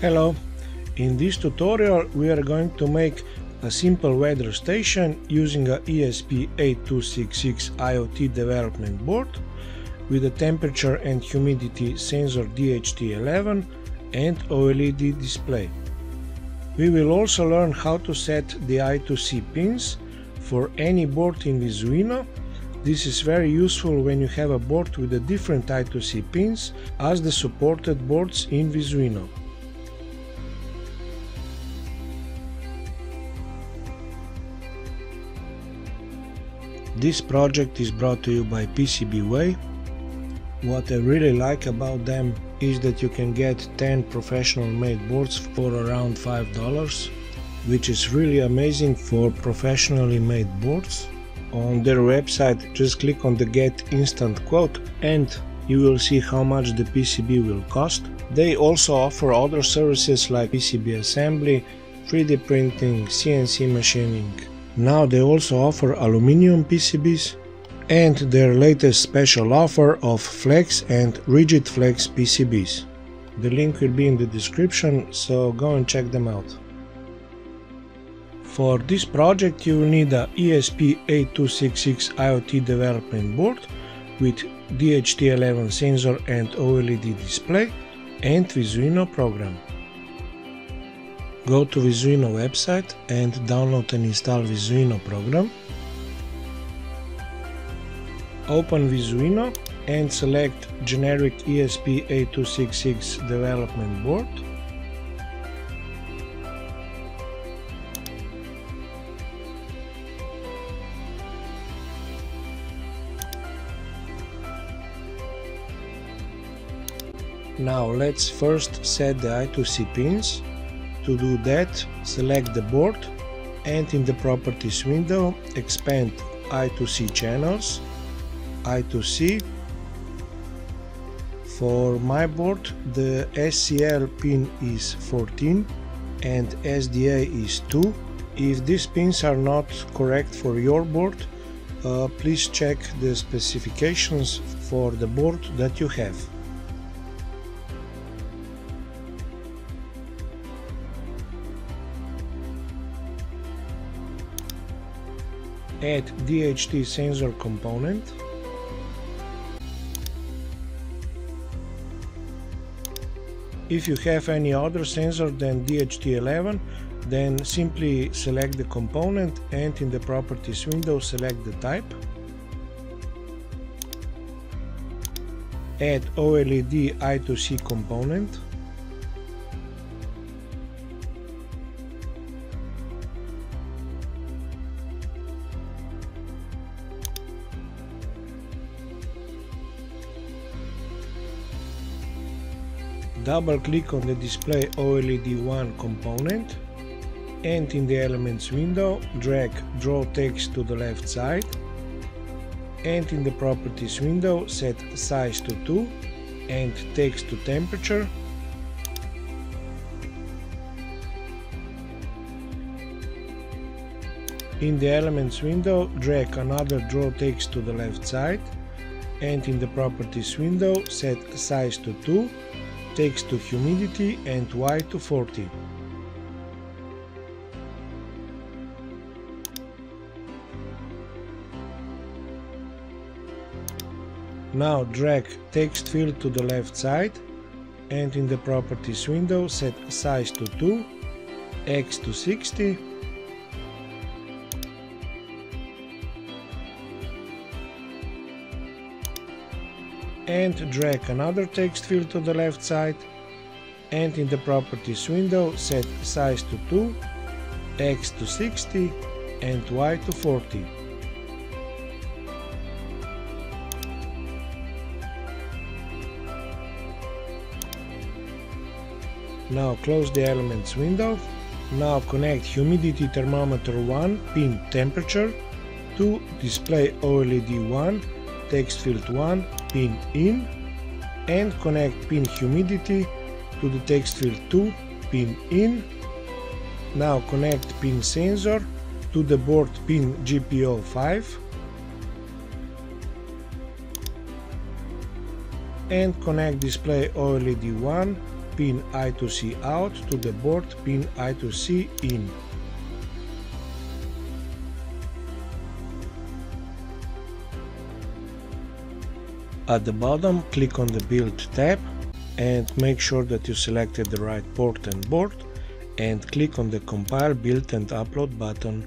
Hello! In this tutorial we are going to make a simple weather station using a ESP8266 IoT development board with a temperature and humidity sensor DHT11 and OLED display. We will also learn how to set the I2C pins for any board in Visuino. This is very useful when you have a board with a different I2C pins as the supported boards in Visuino. This project is brought to you by PCBWay. What I really like about them is that you can get 10 professional-made boards for around $5, which is really amazing for professionally made boards. On their website, just click on the Get Instant Quote and you will see how much the PCB will cost. They also offer other services like PCB assembly, 3D printing, CNC machining. Now they also offer aluminum PCBs and their latest special offer of flex and rigid flex PCBs. The link will be in the description, so go and check them out. For this project you will need a ESP8266 IoT development board with DHT11 sensor and OLED display and Visuino program. Go to Visuino website and download and install Visuino program. Open Visuino and select generic ESP8266 development board. Now let's first set the I2C pins. To do that, select the board and in the properties window expand I2C channels, I2C. For my board the SCL pin is 14 and SDA is 2. If these pins are not correct for your board, please check the specifications for the board that you have. Add DHT sensor component. If you have any other sensor than DHT11, then simply select the component and in the properties window select the type. Add OLED I2C component. Double-click on the display OLED1 component and in the Elements window drag Draw Text to the left side and in the Properties window set Size to 2 and Text to Temperature. In the Elements window drag another Draw Text to the left side and in the Properties window set Size to 2, Text to humidity and Y to 40. Now drag text field to the left side and in the properties window set size to 2, X to 60. And drag another text field to the left side and in the properties window set size to 2, X to 60 and Y to 40. Now close the elements window. Now connect humidity thermometer 1 pin temperature to display OLED 1 text field 1 pin in and connect pin humidity to the text field 2 pin in. Now connect pin sensor to the board pin GPIO5 and connect display OLED1 pin I2C out to the board pin I2C in. At the bottom, click on the Build tab and make sure that you selected the right port and board, and click on the Compile, Build and Upload button.